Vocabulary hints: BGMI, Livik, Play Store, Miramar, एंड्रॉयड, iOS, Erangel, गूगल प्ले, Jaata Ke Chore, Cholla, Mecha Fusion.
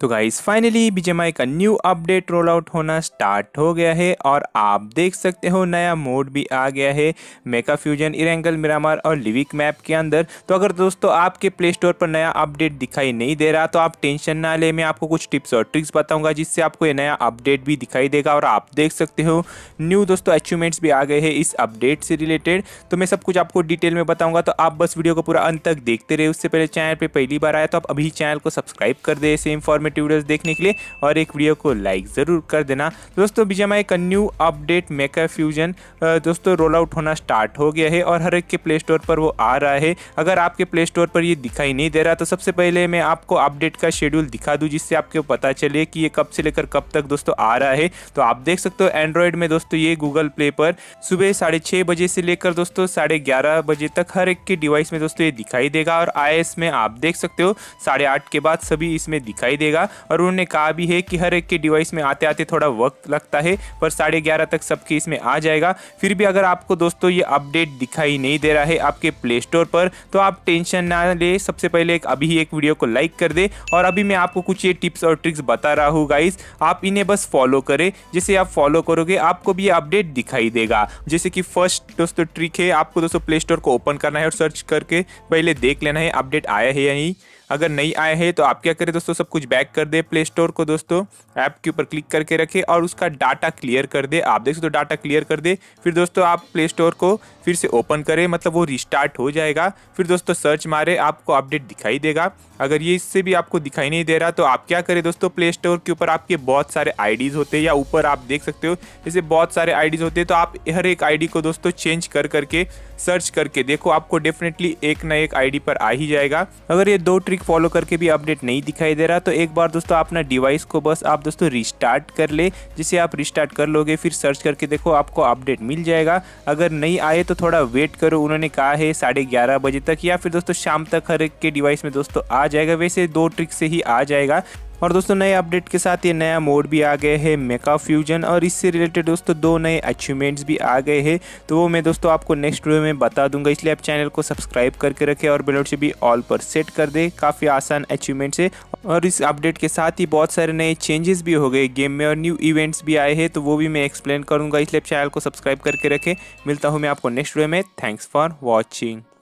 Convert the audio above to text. तो guys finally BGMI का new update roll out होना स्टार्ट हो गया है और आप देख सकते हो नया मोड भी आ गया है मेका फ्यूजन, इरेंगल, मिरामार और लिविक मैप के अंदर। तो अगर दोस्तों आपके प्ले स्टोर पर नया अपडेट दिखाई नहीं दे रहा तो आप टेंशन ना ले, मैं आपको कुछ टिप्स और ट्रिक्स बताऊंगा जिससे आपको ये नया अपडेट भी दिखाई देगा। और आप देख सकते हो न्यू दोस्तों अचीवमेंट्स भी आ गए हैं इस अपडेट से रिलेटेड, तो मैं सब कुछ आपको डिटेल में बताऊंगा। तो आप बस वीडियो को पूरा अंत तक देखते रहे। उससे पहले चैनल पे पहली बार आया तो आप अभी चैनल को सब्सक्राइब कर दे ऐसे इन्फॉर्मेटिव वीडियोस देखने के लिए, और एक वीडियो को लाइक ज़रूर कर देना। दोस्तों बीजीएमआई का न्यू अपडेट मेका फ्यूजन दोस्तों रोल आउट होना स्टार्ट हो गया है और हर एक के प्ले स्टोर पर वो आ रहा है। अगर आपके प्ले स्टोर पर ये दिखाई नहीं दे रहा तो सबसे पहले मैं आपको अपडेट का शेड्यूल दिखा दूँ जिससे आपको पता चले कि ये कब से लेकर कब तक दोस्तों आ रहा है। तो आप देख सकते हो एंड्रॉयड में दोस्तों ये गूगल प्ले पर सुबह 6:30 बजे से लेकर दोस्तों 11:30 बजे तक हर एक के डिवाइस में दोस्तों ये दिखाई देगा, और iOS में आप देख सकते हो 8:30 के बाद सभी इसमें दिखाई देगा। और उन्होंने कहा भी है कि हर एक के डिवाइस में आते आते थोड़ा वक्त लगता है पर 11:30 तक सबके इसमें आ जाएगा। फिर भी अगर आपको दोस्तों ये अपडेट दिखाई नहीं दे रहा है आपके प्ले स्टोर पर तो आप टेंशन ना ले, सबसे पहले अभी एक वीडियो को लाइक कर दे। और अभी मैं आपको कुछ ये टिप्स और ट्रिक्स बता रहा हूँ गाइस, आप इन्हें बस फॉलो करें। जैसे आप फॉलो करोगे आपको भी अपडेट दिखाई देगा। जैसे कि फर्स्ट दोस्तों ट्रिक है, आपको दोस्तों प्ले स्टोर को ओपन करना है और सर्च करके पहले देख लेना है अपडेट आया है या नहीं। अगर नहीं आया है तो आप क्या करें दोस्तों, सब कुछ बैक कर दे, प्ले स्टोर को दोस्तों ऐप के ऊपर क्लिक करके रखें और उसका डाटा क्लियर कर दे। आप देख सकते हो डाटा क्लियर कर दे, फिर दोस्तों आप प्ले स्टोर को फिर से ओपन करें, मतलब वो रिस्टार्ट हो जाएगा। फिर दोस्तों सर्च मारे, आपको अपडेट दिखाई देगा। अगर ये इससे भी आपको दिखाई नहीं दे रहा तो आप क्या करें दोस्तों, प्ले स्टोर के ऊपर आपके बहुत सारे आईडीज़ होते हैं या ऊपर आप देख सकते हो जैसे बहुत सारे आईडीज़ होते हैं, तो आप हर एक आईडी को दोस्तों चेंज कर करके सर्च करके देखो, आपको डेफिनेटली एक ना एक आईडी पर आ ही जाएगा। अगर ये दो ट्रिक फॉलो करके भी अपडेट नहीं दिखाई दे रहा तो एक बार दोस्तों अपना डिवाइस को बस आप दोस्तों रिस्टार्ट कर ले। जिसे आप रिस्टार्ट कर लोगे फिर सर्च करके देखो आपको अपडेट मिल जाएगा। अगर नहीं आए तो थोड़ा वेट करो, उन्होंने कहा है 11:30 बजे तक या फिर दोस्तों शाम तक हर एक के डिवाइस में दोस्तों आ जाएगा। वैसे दो ट्रिक से ही आ जाएगा। और दोस्तों नए अपडेट के साथ ये नया मोड भी आ गया है मेका फ्यूजन, और इससे रिलेटेड दोस्तों दो नए अचीवमेंट्स भी आ गए हैं, तो वो मैं दोस्तों आपको नेक्स्ट वीडियो में बता दूंगा। इसलिए आप चैनल को सब्सक्राइब करके रखें और बेल आइकन भी ऑल पर सेट कर दें। काफ़ी आसान अचीवमेंट्स है और इस अपडेट के साथ ही बहुत सारे नए चेंजेस भी हो गए गेम में और न्यू इवेंट्स भी आए हैं, तो वो भी मैं एक्सप्लेन करूँगा। इसलिए आप चैनल को सब्सक्राइब करके रखें। मिलता हूँ मैं आपको नेक्स्ट वीडियो में। Thanks for watching.